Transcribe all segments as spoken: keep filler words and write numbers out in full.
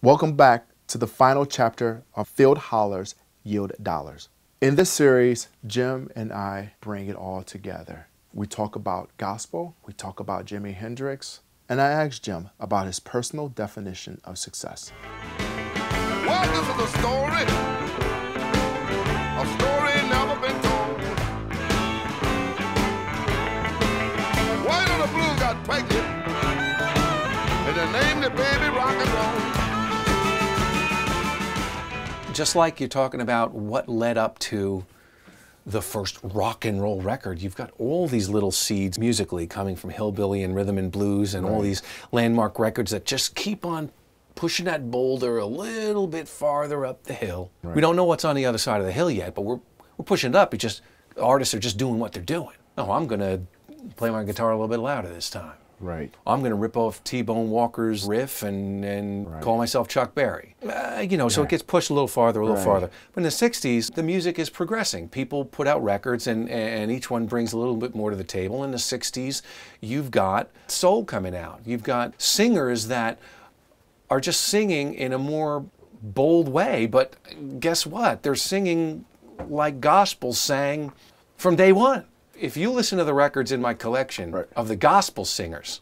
Welcome back to the final chapter of Field Holler's Yield Dollars. In this series, Jim and I bring it all together. We talk about gospel, we talk about Jimi Hendrix, and I asked Jim about his personal definition of success. Well, this is a story, a story never been told. White on the blue got pregnant, and they named the baby Rock and Roll. Just like you're talking about what led up to the first rock and roll record, you've got all these little seeds musically coming from hillbilly and rhythm and blues and right. all these landmark records that just keep on pushing that boulder a little bit farther up the hill. Right. We don't know what's on the other side of the hill yet, but we're, we're pushing it up. It's just artists are just doing what they're doing. Oh, I'm going to play my guitar a little bit louder this time. Right. I'm going to rip off T-Bone Walker's riff and, and right. call myself Chuck Berry. Uh, you know, so right. it gets pushed a little farther, a little right. farther. But in the sixties, the music is progressing. People put out records and, and each one brings a little bit more to the table. In the sixties, you've got soul coming out. You've got singers that are just singing in a more bold way. But guess what? They're singing like gospel sang from day one. If you listen to the records in my collection right. of the gospel singers,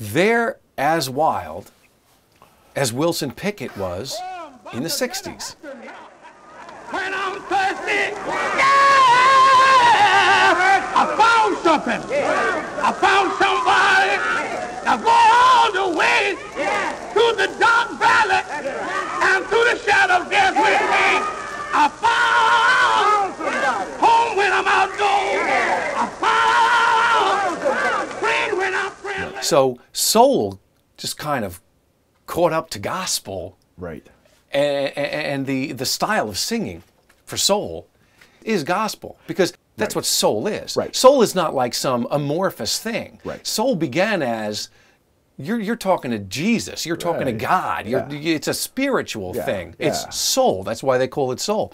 they're as wild as Wilson Pickett was in the sixties. When I'm thirsty, yeah! I found something. I found somebody. Now go all the way to the dark valley and through the shadow of death with me. I found home when I'm outdoors. So soul just kind of caught up to gospel, right? And, and the the style of singing for soul is gospel because that's right. what soul is. Right. Soul is not like some amorphous thing. Right. Soul began as You're, you're talking to Jesus. You're talking right. to God. You're, yeah. It's a spiritual yeah. thing. Yeah. It's soul. That's why they call it soul.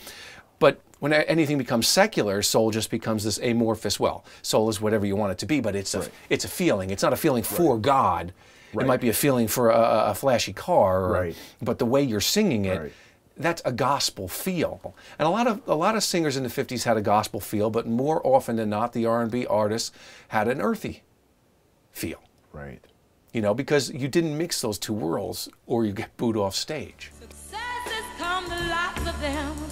But when anything becomes secular, soul just becomes this amorphous, well, soul is whatever you want it to be, but it's a, right. it's a feeling. It's not a feeling right. for God. Right. It might be a feeling for a, a flashy car, or, right. but the way you're singing it, right. that's a gospel feel. And a lot of a lot of singers in the fifties had a gospel feel, but more often than not, the R and B artists had an earthy feel. Right. You know, because you didn't mix those two worlds or you get booed off stage. Success has come the lots of them.